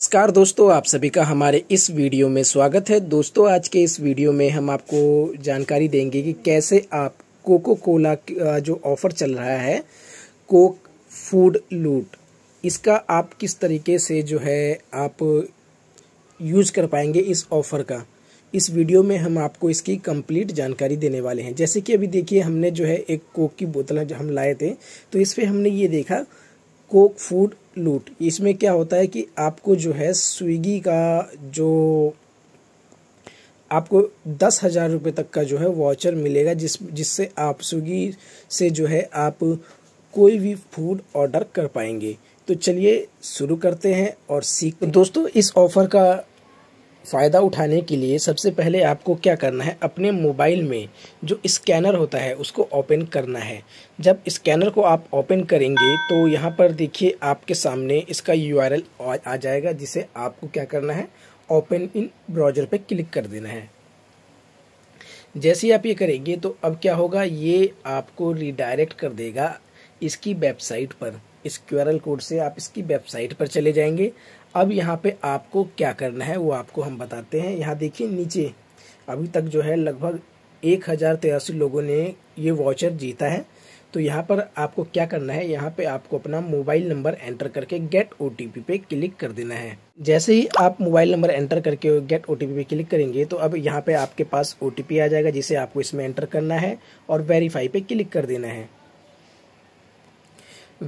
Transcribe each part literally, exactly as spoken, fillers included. नमस्कार दोस्तों, आप सभी का हमारे इस वीडियो में स्वागत है। दोस्तों आज के इस वीडियो में हम आपको जानकारी देंगे कि कैसे आप कोको कोला का जो ऑफ़र चल रहा है कोक फूड लूट, इसका आप किस तरीके से जो है आप यूज़ कर पाएंगे इस ऑफ़र का। इस वीडियो में हम आपको इसकी कंप्लीट जानकारी देने वाले हैं। जैसे कि अभी देखिए हमने जो है एक कोक की बोतल हम लाए थे, तो इस पर हमने ये देखा कोक फूड लूट। इसमें क्या होता है कि आपको जो है स्विगी का जो आपको दस हज़ार रुपये तक का जो है वाउचर मिलेगा, जिस जिससे आप स्विगी से जो है आप कोई भी फूड ऑर्डर कर पाएंगे। तो चलिए शुरू करते हैं और सीख। दोस्तों इस ऑफ़र का फ़ायदा उठाने के लिए सबसे पहले आपको क्या करना है, अपने मोबाइल में जो स्कैनर होता है उसको ओपन करना है। जब स्कैनर को आप ओपन करेंगे तो यहाँ पर देखिए आपके सामने इसका यूआरएल आ जाएगा, जिसे आपको क्या करना है, ओपन इन ब्राउज़र पे क्लिक कर देना है। जैसे ही आप ये करेंगे तो अब क्या होगा, ये आपको रिडायरेक्ट कर देगा इसकी वेबसाइट पर। इस क्यूआरएल कोड से आप इसकी वेबसाइट पर चले जाएंगे। अब यहाँ पे आपको क्या करना है वो आपको हम बताते हैं। यहाँ देखिए नीचे अभी तक जो है लगभग एक हज़ार तिरासी लोगों ने ये वाउचर जीता है। तो यहाँ पर आपको क्या करना है, यहाँ पे आपको अपना मोबाइल नंबर एंटर करके गेट ओटीपी पे क्लिक कर देना है। जैसे ही आप मोबाइल नंबर एंटर करके गेट ओटीपी पे क्लिक करेंगे तो अब यहाँ पे आपके पास ओटीपी आ जाएगा, जिसे आपको इसमें एंटर करना है और वेरीफाई पे क्लिक कर देना है।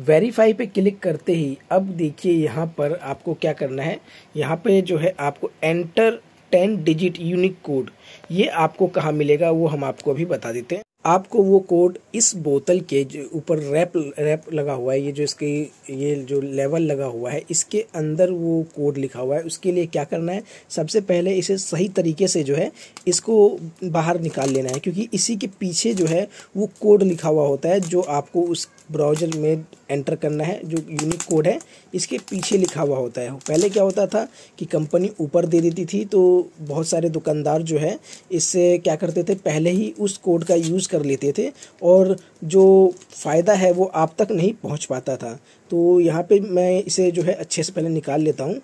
वेरीफाई पे क्लिक करते ही अब देखिए यहाँ पर आपको क्या करना है, यहाँ पे जो है आपको enter ten digit unique code, ये आपको कहाँ मिलेगा वो हम आपको अभी बता देते हैं। आपको वो कोड इस बोतल के जो ऊपर रैप रैप लगा हुआ है, ये जो इसके ये जो लेवल लगा हुआ है इसके अंदर वो कोड लिखा हुआ है। उसके लिए क्या करना है, सबसे पहले इसे सही तरीके से जो है इसको बाहर निकाल लेना है, क्योंकि इसी के पीछे जो है वो कोड लिखा हुआ होता है जो आपको उस ब्राउज़र में एंटर करना है। जो यूनिक कोड है इसके पीछे लिखा हुआ होता है। पहले क्या होता था कि कंपनी ऊपर दे देती थी, तो बहुत सारे दुकानदार जो है इससे क्या करते थे, पहले ही उस कोड का यूज़ कर लेते थे और जो फ़ायदा है वो आप तक नहीं पहुंच पाता था। तो यहाँ पे मैं इसे जो है अच्छे से पहले निकाल लेता हूँ।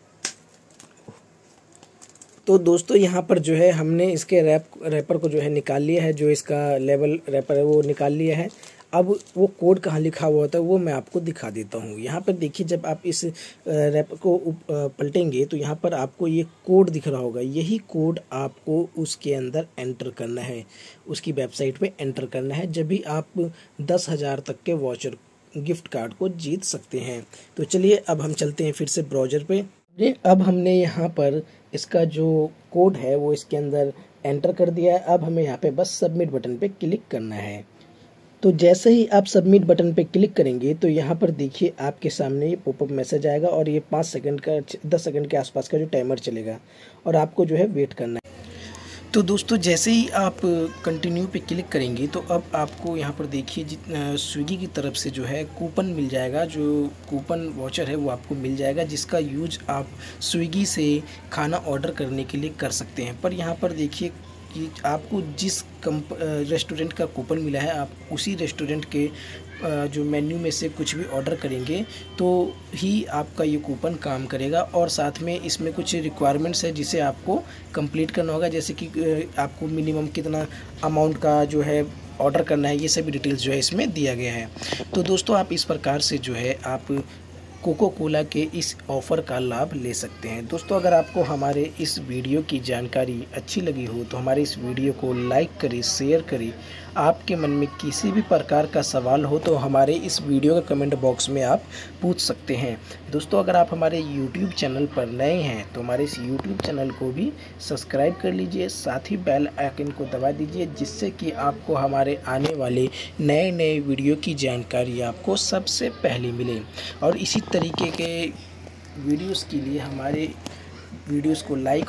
तो दोस्तों यहाँ पर जो है हमने इसके रैप रैपर को जो है निकाल लिया है, जो इसका लेवल रैपर है वो निकाल लिया है। अब वो कोड कहाँ लिखा हुआ होता है वो मैं आपको दिखा देता हूँ। यहाँ पर देखिए जब आप इस रैप को पलटेंगे तो यहाँ पर आपको ये कोड दिख रहा होगा, यही कोड आपको उसके अंदर एंटर करना है, उसकी वेबसाइट पे एंटर करना है। जब भी आप दस हज़ार तक के वाउचर गिफ्ट कार्ड को जीत सकते हैं। तो चलिए अब हम चलते हैं फिर से ब्राउज़र पे। ये अब हमने यहाँ पर इसका जो कोड है वो इसके अंदर एंटर कर दिया है। अब हमें यहाँ पर बस सबमिट बटन पर क्लिक करना है। तो जैसे ही आप सबमिट बटन पे क्लिक करेंगे तो यहाँ पर देखिए आपके सामने ये पॉपअप मैसेज आएगा और ये पाँच सेकंड का दस सेकंड के आसपास का जो टाइमर चलेगा और आपको जो है वेट करना है। तो दोस्तों जैसे ही आप कंटिन्यू पे क्लिक करेंगे तो अब आपको यहाँ पर देखिए जितना स्विगी की तरफ से जो है कूपन मिल जाएगा, जो कूपन वाउचर है वो आपको मिल जाएगा, जिसका यूज आप स्विगी से खाना ऑर्डर करने के लिए कर सकते हैं। पर यहाँ पर देखिए कि आपको जिस कंप रेस्टोरेंट का कूपन मिला है आप उसी रेस्टोरेंट के जो मेन्यू में से कुछ भी ऑर्डर करेंगे तो ही आपका ये कूपन काम करेगा। और साथ में इसमें कुछ रिक्वायरमेंट्स है जिसे आपको कंप्लीट करना होगा, जैसे कि आपको मिनिमम कितना अमाउंट का जो है ऑर्डर करना है, ये सभी डिटेल्स जो है इसमें दिया गया है। तो दोस्तों आप इस प्रकार से जो है आप कोको कोला के इस ऑफ़र का लाभ ले सकते हैं। दोस्तों अगर आपको हमारे इस वीडियो की जानकारी अच्छी लगी हो तो हमारे इस वीडियो को लाइक करें, शेयर करें। आपके मन में किसी भी प्रकार का सवाल हो तो हमारे इस वीडियो के कमेंट बॉक्स में आप पूछ सकते हैं। दोस्तों अगर आप हमारे यूट्यूब चैनल पर नए हैं तो हमारे इस यूट्यूब चैनल को भी सब्सक्राइब कर लीजिए, साथ ही बेल आइकन को दबा दीजिए, जिससे कि आपको हमारे आने वाले नए नए वीडियो की जानकारी आपको सबसे पहले मिले। और इसी तरीके के वीडियोस के लिए हमारे वीडियोस को लाइक